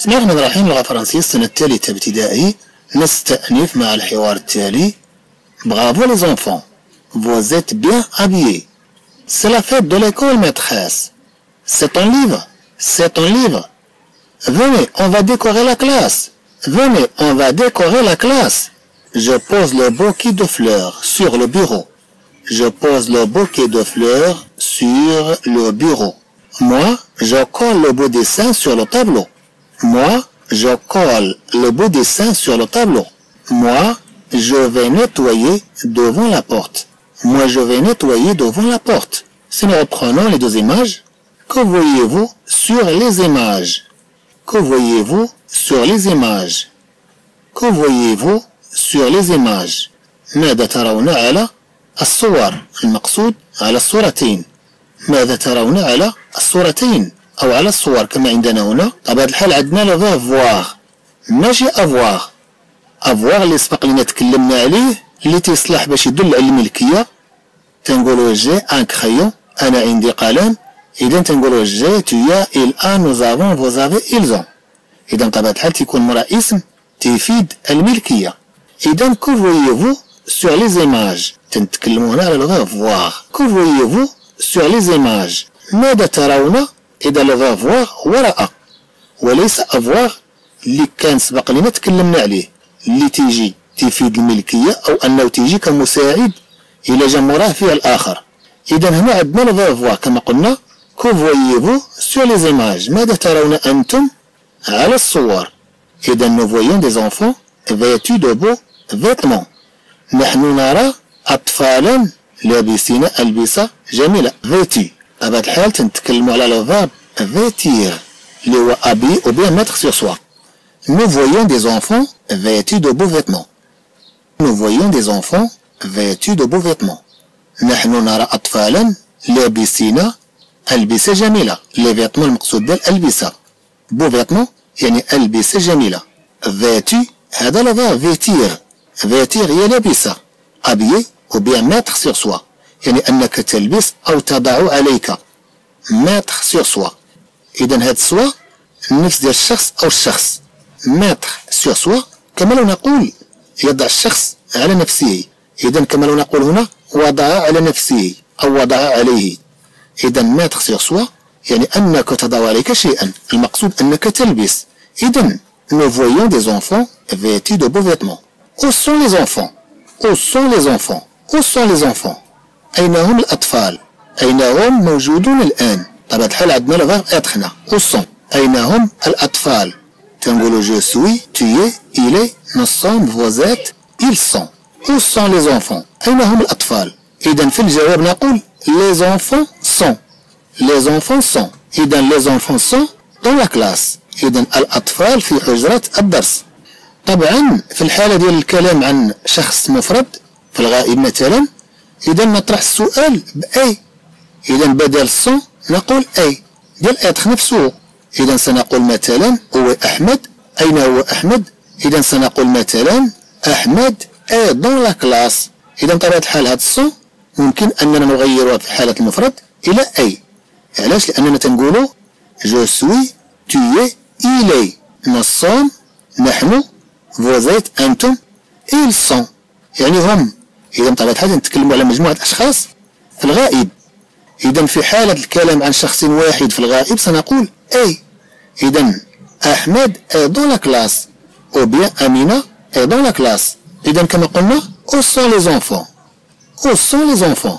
بسم الله الرحمن الرحيم. لغة فرنسية السنة الثالثة ابتدائي. نستأنف مع الحوار التالي. برافو لي زونفون، vous êtes bien habillés. C'est la fête de l'école maîtresse. C'est ton livre. C'est ton livre. Venez, on va décorer la classe. Venez, on va décorer la classe. Je pose le bouquet de fleurs sur le bureau. Je pose le bouquet de fleurs sur le bureau. Moi, je colle le beau dessin sur le tableau. Moi, je colle le beau dessin sur le tableau. Moi, je vais nettoyer devant la porte. Moi, je vais nettoyer devant la porte. Si nous reprenons les deux images, que voyez-vous sur les images? Que voyez-vous sur les images? Que voyez-vous sur les images؟ ماذا ترون على الصور؟ المقصود على الصورتين. ماذا ترون على الصورتين أو على الصور كما عندنا هنا؟ طبعا الحال عندنا لو فواغ ماشي أفواغ. أفواغ اللي سبق لنا تكلمنا عليه اللي تيصلح باش يدل على الملكية، تنقولو جي أن كخيون، أنا عندي قلم. إذا تنقولو جي تيا إل أن نو زافون فو زافي إلزون. إذا بطبيعة الحال تيكون مرا اسم تيفيد الملكية. إذا كو فوييفو سور لي زيماج، تنتكلمو هنا على لو فواغ. كو فوييفو سور لي زيماج، ماذا ترون؟ إذا لو فواغ وراء وليس أفواغ اللي كان سبق لنا تكلمنا عليه، اللي تيجي تفيد الملكية أو أنه تيجي كمساعد إلى جمراه فيها الآخر. إذا هنا عندنا الفوا كما قلنا كو فوييفو سور لي زيماج، ماذا ترون أنتم على الصور؟ إذا نو فويون دي زونفون فيتو دو بو فيتمون، نحن نرى أطفالا لابسين ألبسة جميلة. فيتي بطبيعة الحال تنتكلمو على لو فيرب فيتير اللي هو أبي أو بيان ماتخ سيغ سوا. نو فويون دي زونفون فيتو دو بو فيتمون. Nous voyons des enfants vêtus de beaux vêtements. نحن نرى أطفالا لابسين ألبسة جميلة. لي فيتمون المقصود ديال ألبسة. بو فيتمون يعني ألبسة جميلة. فيتو هذا لافا فيتير. فيتير هي لابسة. أبيي أو بيان ماتخ سيغ سوا يعني أنك تلبس أو تضع عليك. ماتخ سيغ سوا. إذا هاد سوا النفس ديال الشخص أو الشخص. ماتخ سيغ سوا كما لو نقول يضع الشخص على نفسه. إذا كما لو نقول هنا وضع على نفسه أو وضع عليه. إذا ماتخ سيغ سوا يعني أنك تضع عليك شيئا، المقصود أنك تلبس. إذا nous voyons des enfants vêtus de beaux vêtements. Où sont les enfants? Où sont les enfants? Où sont les enfants؟ أين هم الأطفال؟ أين هم موجودون الآن؟ طبعا الحال عندنا لو فيرب إتخ هنا. Où sont أين هم الأطفال؟ تنقولو je suis، tu es، il est، nous sommes، vous êtes، ils sont. Où sont les enfants؟ أين هم الأطفال؟ إذا في الجواب نقول les enfants sont. Les enfants sont. إذا les enfants sont dans la classe. إذا الأطفال في حجرة الدرس. طبعا في الحالة ديال الكلام عن شخص مفرد في الغائب مثلا، إذا نطرح السؤال بأي. إذا بدل sont نقول أي ديال إتخ نفسه. إذا سنقول مثلا هو أحمد. أين هو أحمد؟ إذا سنقول مثلا أحمد إي دون لا كلاس. إذا بطبيعة الحال هاد الصو ممكن أننا نغيروها في حالة المفرد إلى أي. علاش؟ لأننا تنقولو جو سوي، تو إي، إلي، نصون، نحن، فوزيت، أنتم، إيل سون يعني هم. إذا بطبيعة الحال نتكلمو على مجموعة أشخاص في الغائب. إذا في حالة الكلام عن شخص واحد في الغائب سنقول أي. إذا أحمد إي دون لا كلاس أو بيان أمينة إي دون لا كلاس. إذا كما قلنا أو سون لي زونفون. أو سون لي زونفون.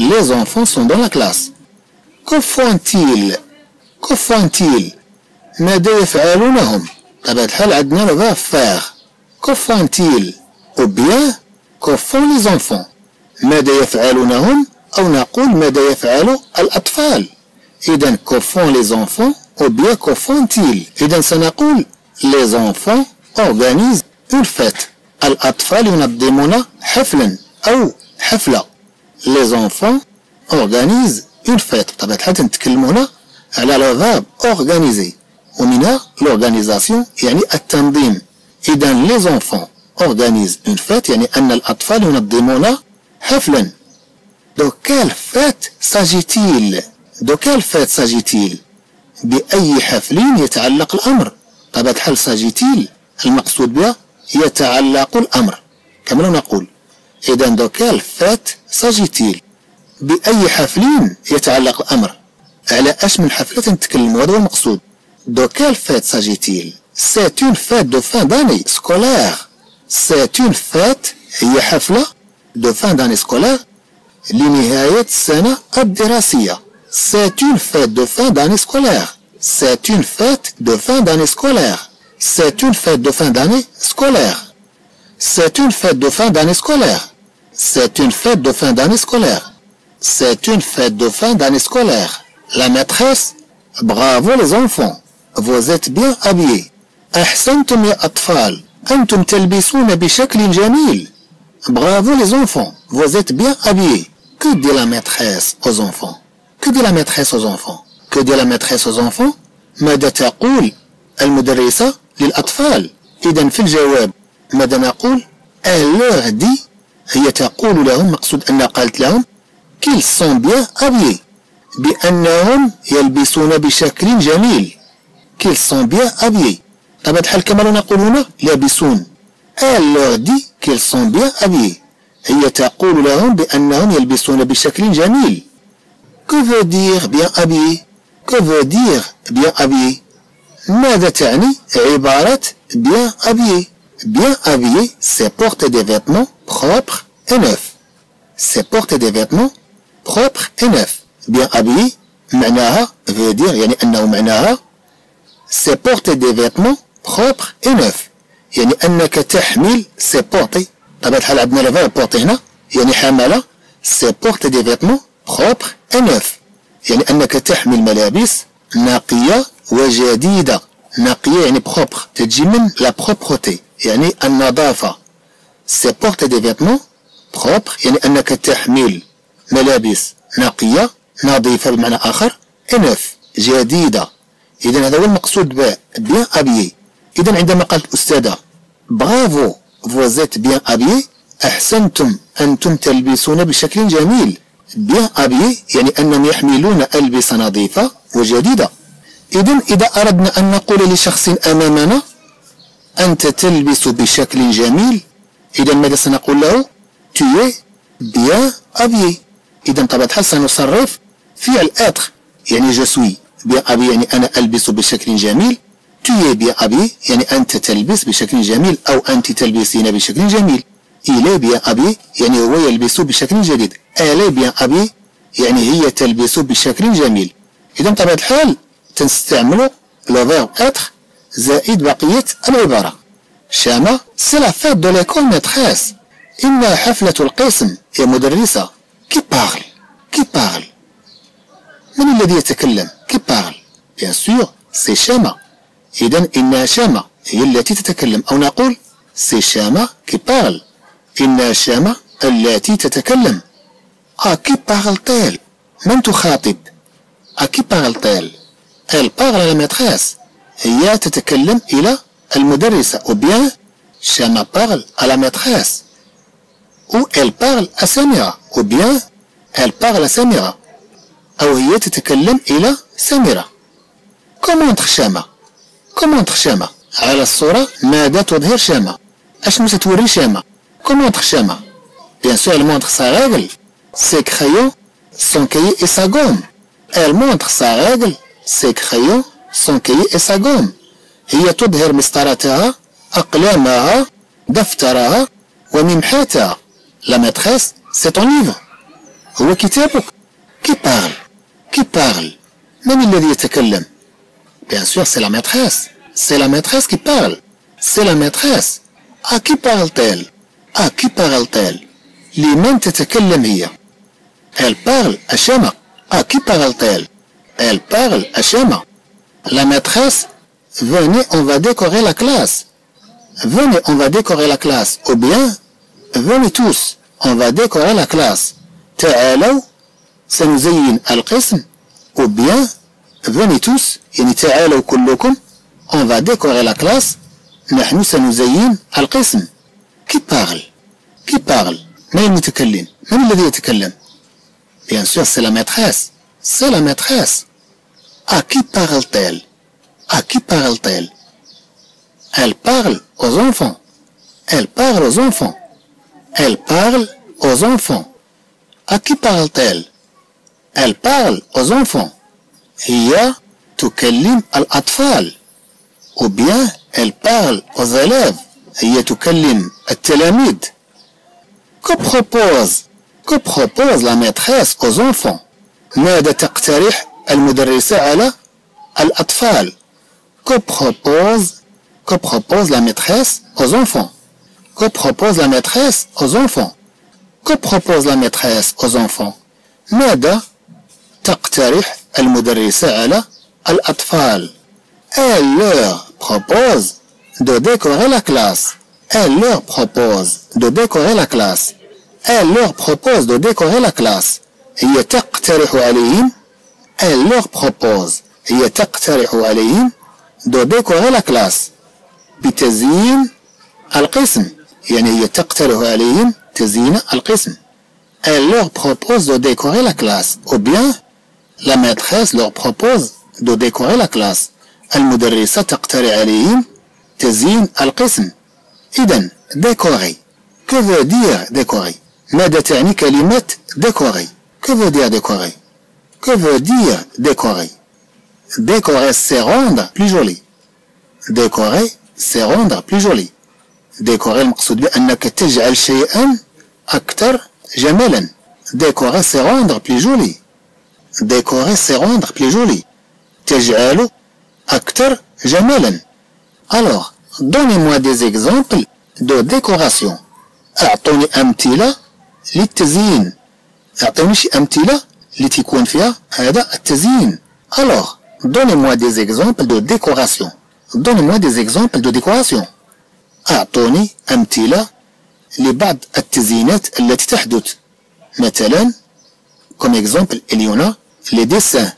لي زونفون سون دون لا كلاس. كو فونتيل. كو فونتيل ماذا يفعلون هم؟ بطبيعة الحال عندنا لو فيرب فاغ. كو فونتيل أو بيان كو فون لي زونفون. ماذا يفعلون هم؟ أو نقول ماذا يفعل الأطفال. إذا كو فون لي زونفون أو بيان كو فونتيل. إذا سنقول لي زونفون أورغانيز أون فيت. الأطفال ينظمون حفلا أو حفلة. لي زونفون أورغانيز أون فيت. بطبيعة الحال تنتكلمو هنا على لو فيرب أورغانيزي ومنها لورغانيزاسيون يعني التنظيم. إذا لي زونفون أورغانيز أون فيت يعني أن الأطفال ينظمون حفلا. دو كال فات ساجيتيل؟ دو كال فات ساجيتيل؟ بأي حفل يتعلق الأمر؟ أبد حل ساجيتيل المقصود بها يتعلق الأمر كما نقول. إذا دوكال فات ساجيتيل بأي حفل يتعلق الأمر، على أش من حفلة نتكلموا، هذا هو المقصود. دوكال فات ساجيتيل؟ سيت اون فات دو فان داني سكولار. سيت اون فات هي حفلة دو فان داني سكولار لنهاية السنة الدراسية. سيت اون فات دو فان داني سكولار. سيت اون فات دو فان داني سكولار. سيت اون فات دو فان داني سكولار. سيت اون فات دو فان داني سكولار. سيت اون فات دو فان داني سكولار. سيت اون فات دو فان داني سكولار. La maîtresse: bravo les enfants, vous êtes bien habillés. أحسنتم يا أطفال، أنتم تلبسون بشكل جميل. Bravo les enfants, vous êtes bien habillés. Que dit la maîtresse aux enfants? Que dit la maîtresse aux enfants? Que dit la maîtresse aux enfants? ماذا تقول المدرسة للأطفال؟ إذا في الجواب ماذا نقول؟ Elle leur dit، هي تقول لهم، مقصود أنها قالت لهم qu'ils sont bien habillés، بأنهم يلبسون بشكل جميل. qu'ils sont bien habillés. طبعا الحال كما نقول هنا لابسون. Elle leur dit qu'ils sont bien habillés، هي تقول لهم بأنهم يلبسون بشكل جميل. Que veut dire bien habillé? Que veut dire bien habillé؟ ماذا تعني عبارة bien habillé؟ Bien habillé c'est porter des vêtements propres et neufs. C'est porter des vêtements propres et neufs. Bien habillé معناها veut dire يعني أنه معناها c'est porter des vêtements propres et neufs، يعني أنك تحمل c'est porter. طبعا الحال عندنا لافان porter هنا يعني حملة. c'est porter des vêtements propres et neufs يعني أنك تحمل ملابس نقية وجديدة. نقية يعني propre، تجي من la propreté يعني النظافة. c'est porter des vêtements propres يعني أنك تحمل ملابس نقية نظيفة بمعنى آخر، إنف جديدة. إذا هذا هو المقصود ب بيان أبيي. إذا عندما قالت الأستاذة برافو فوزيت بيان أبيي، أحسنتم أنتم تلبسون بشكل جميل. بيان أبيي يعني أنهم يحملون ألبسة نظيفة وجديدة. إذا إذا أردنا أن نقول لشخص أمامنا أنت تلبس بشكل جميل، إذا ماذا سنقول له؟ tu es bien habillé. إذا طبعا الحال سنصرف فعل اتخ يعني جو سوي بيان ابي يعني انا البس بشكل جميل. توي بيان ابي يعني انت تلبس بشكل جميل او انت تلبسين بشكل جميل. الي بيان ابي يعني هو يلبس بشكل جديد. الي بيان ابي يعني هي تلبس بشكل جميل. اذا طبعا الحال تنستعملوا لو فيرب اتخ زائد بقيه العباره. شاما سي لا فات دو ليكول ميتريس. انها حفله القسم يا مدرسه. كي باغل؟ كي باغل؟ من الذي يتكلم؟ كي باغل؟ بيان سور سي شاما. إذا إنها شاما هي التي تتكلم، أو نقول سي شاما كي باغل، إنها شاما التي تتكلم. كي باغل تيل؟ من تخاطب؟ كي باغل تيل؟ تيل باغل لا ميتريس، هي تتكلم إلى المدرسة، أو بيان شاما باغل لا ميتريس. Ou elle parle à Samira. Ou bien elle parle à Samira. Ou هي تتكلم إلى سميرة. Comment entre شاما؟ Comment entre شاما؟ على الصورة ماذا تظهر شاما؟ أشنو ستوري شاما؟ Comment entre شاما؟ Bien sûr elle montre sa règle، ses crayons، son cahier et sa gomme. Elle montre sa règle، ses crayons، son cahier et sa gomme. هي تظهر مسطرتها، أقلامها، دفترها، وممحاتها. La maîtresse, c'est ton livre. هو كتابك. Qui parle? Qui parle? من الذي يتكلم؟ Bien sûr, c'est la maîtresse. C'est la maîtresse qui parle. C'est la maîtresse. À qui parle-t-elle? À qui parle-t-elle? لمن تتكلم هي؟ Elle parle à Shama. À qui parle-t-elle? Elle parle à Shama. La maîtresse: venez, on va décorer la classe. Venez, on va décorer la classe. Ou bien venez tous, on va décorer la classe. تعالوا سنزين القسم. Ou bien venez tous يعني تعالوا كلكم. On va décorer la classe. نحن سنزين القسم. Qui parle? Qui parle? من المتكلم؟ من الذي يتكلم؟ Bien sûr c'est la maîtresse. C'est la maîtresse. À qui parle-t-elle? À qui parle-t-elle? Elle parle aux enfants. Elle parle aux enfants. Elle parle aux enfants. À qui parle-t-elle? Elle parle aux enfants. هي تكلم الأطفال. Ou bien elle parle aux élèves. هي تكلم التلاميذ. Que propose la maîtresse aux enfants? ماذا تقترح المدرسة على الأطفال? Que propose la maîtresse aux enfants? Que propose la maîtresse aux enfants? Que propose la maîtresse aux enfants? ماذا تقترح المدرسة على الأطفال? Elle leur propose de décorer la classe. Elle leur propose de décorer la classe. Elle leur propose de décorer la classe. هي تقترح عليهم. Elle leur propose. هي تقترح عليهم de décorer la classe. بتزيين القسم. يعني هي تقترح عليهم تزيين القسم. Elle leur propose de décorer la classe. Ou bien la maîtresse leur propose de décorer la classe. المدرسة تقترح عليهم تزيين القسم. إذن décorer. Que veut dire décorer? ماذا تعني كلمة décorer? Que veut dire décorer? Que veut dire décorer? Décorer, c'est rendre plus joli. Décorer, c'est rendre plus joli. Décorer, المقصود بأنك تجعل شيئا أكثر جمالا. Décorer, c'est rendre plus joli. Décorer, c'est rendre plus joli. تجعل أكثر جمالا. Alors, donnez-moi des exemples de décoration. أعطوني أمثلة للتزيين. أعطوني شي أمثلة اللي تيكون فيها هذا التزيين. Alors, donnez-moi des exemples de décoration. Donnez-moi des exemples de décoration. أعطوني أمثلة لبعض التزيينات التي تحدث. مثلا comme exemple il y en a les dessins.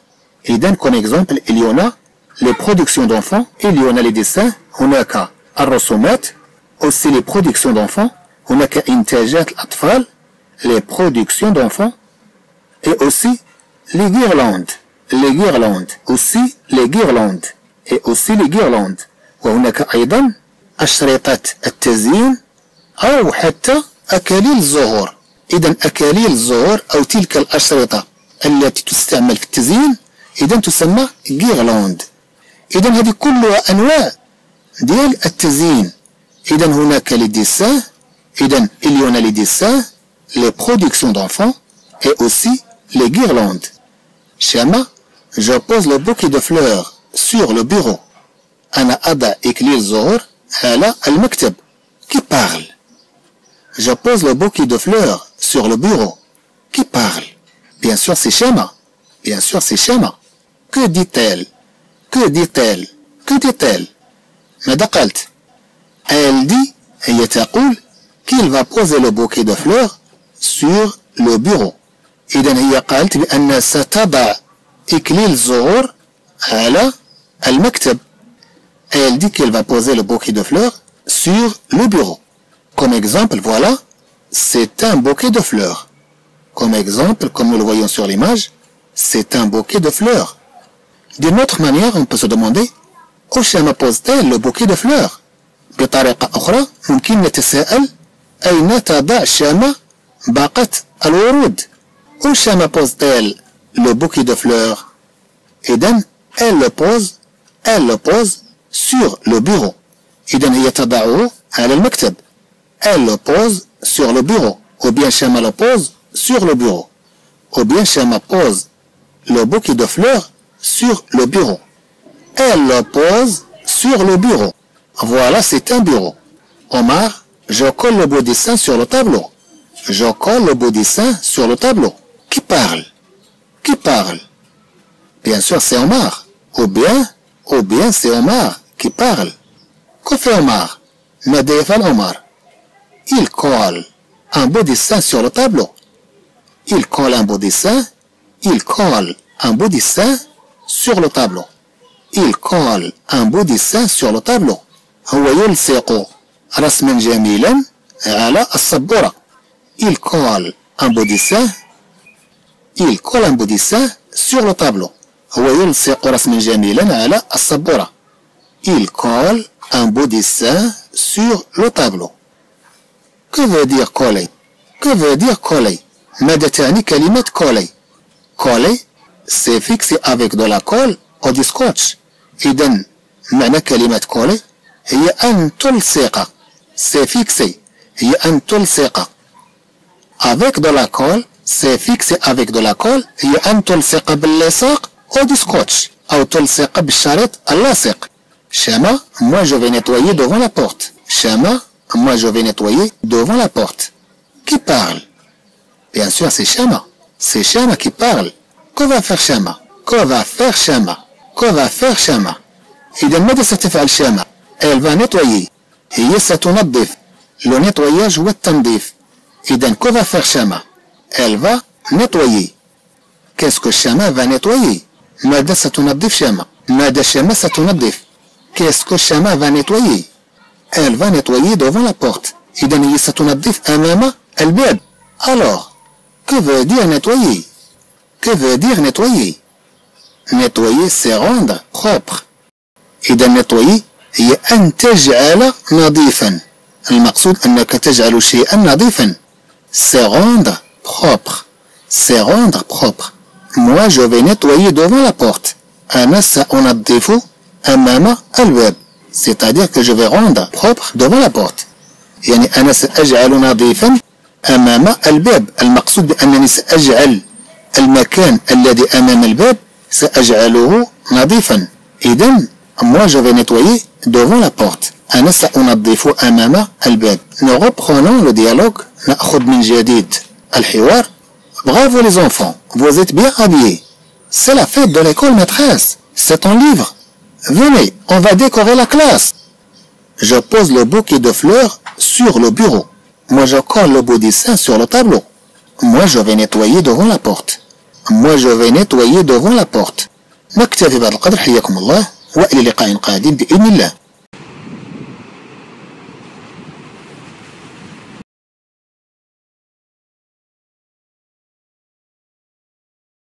إذن comme exemple il y en a les productions d'enfants. Il y en a les dessins. هناك الرسومات. Aussi les productions d'enfants. هناك إنتاجات الأطفال. Les productions d'enfants. Et aussi les guirlandes. Les guirlandes. Aussi les guirlandes. Et aussi les guirlandes. وهناك أيضا أشرطة التزيين أو حتى أكاليل الزهور. إذن أكاليل الزهور أو تلك الأشرطة التي تستعمل في التزيين إذن تسمى guirlandes. إذن هذه كلها أنواع ديال التزيين. إذن هناك لي ديسان. إذن il y en a les dessins, les productions d'enfants et aussi les guirlandes. Shama, je pose le bouquet de fleurs sur le bureau. أنا أضع إكليل الزهور على المكتب. Qui parle? Je pose le bouquet de fleurs sur le bureau. Qui parle? Bien sûr c'est Shama. Bien sûr c'est Shama. Que dit-elle? Que dit-elle? Que dit-elle? ماذا قالت؟ Elle dit, هي تقول qu'il va poser le bouquet de fleurs sur le bureau. إذن هي قالت بأن ستضع إكليل الزهور على المكتب. Elle dit qu'elle va poser le bouquet de fleurs sur le bureau. Comme exemple, voilà, c'est un bouquet de fleurs. Comme exemple, comme nous le voyons sur l'image, c'est un bouquet de fleurs. D'une autre manière, on peut se demander, où Shama pose-t-elle le bouquet de fleurs? بطريقة أخرى ممكن نتساءل أين تضع شامة باقة الورود؟ أو شامة بوزتيل لو بوكي دو فلور؟ إذن elle le pose sur le bureau. إذن هي تضعه على المكتب. Elle le pose sur le bureau. Ou bien Shama le pose sur le bureau. Ou bien Shama pose le bouquet de fleurs sur le bureau. Elle le pose sur le bureau. Voilà, c'est un bureau. Omar, je colle le beau dessin sur le tableau. Je colle le beau dessin sur le tableau. Qui parle? Qui parle? Bien sûr, c'est Omar. Ou bien c'est Omar qui parle. Que fait Omar? Il colle un beau dessin sur le tableau. Il colle un beau dessin sur le tableau. Il colle un beau dessin sur le tableau. هو يلصق رسما جميلا على السبورة. Il colle un beau dessin sur le tableau. هو يلصق رسما جميلا على السبورة. Il colle un beau dessin sur le tableau. Que veut dire coller? Que veut dire coller? مدتان كلمة coller. coller c'est fixé avec de la colle ou du scotch. إذن معنى كلمة coller هي أن تلصق. c'est fixé. هي أن تلصق. avec de la colle c'est fixé avec de la colle هي أن تلصق باللصاق ou du scotch. أو تلصق بالشريط اللاصق. Chama, moi je vais nettoyer devant la porte. Chama, moi je vais nettoyer devant la porte. Qui parle? Bien sûr, c'est Chama. C'est Chama qui parle. Que va faire Chama? Que va faire Chama? Que va faire Chama? إذا ماذا ستفعل Chama? Elle va nettoyer. هي ستنظف. Le nettoyage هو التنظيف. إذا que va faire Chama? Elle va nettoyer. Qu'est-ce que Chama va nettoyer? ماذا ستنظف Chama? ماذا Chama ستنظف? Qu'est-ce que Chama va nettoyer? Elle va nettoyer devant la porte. إذا هي ستنظف أمام الباب. Alors, que veut dire nettoyer? Que veut dire nettoyer? Nettoyer, c'est rendre propre. إذا nettoyer هي أن تجعل نظيفا. المقصود أنك تجعل شيئا نظيفا. C'est rendre propre. C'est rendre propre. Moi, je vais nettoyer devant la porte. أنا سأنظف أمام الباب. C'est-à-dire que je vais rendre propre devant la porte. يعني أنا سأجعل نظيفا أمام الباب. المقصود بأنني سأجعل المكان الذي أمام الباب سأجعله نظيفا. إذن moi je vais nettoyer devant la porte. أنا سأنظف أمام الباب. Nous reprenons le dialogue. نأخذ من جديد الحوار. Bravo les enfants, vous êtes bien habillés. C'est la fête de l'école maîtresse. C'est ton livre. Venez, on va décorer la classe. Je pose le bouquet de fleurs sur le bureau. Moi, je colle le beau dessin sur le tableau. Moi, je vais nettoyer devant la porte. Moi, je vais nettoyer devant la porte. نكتفي بهذا القدر. حياكم الله وإلى لقاء قادم بإذن الله.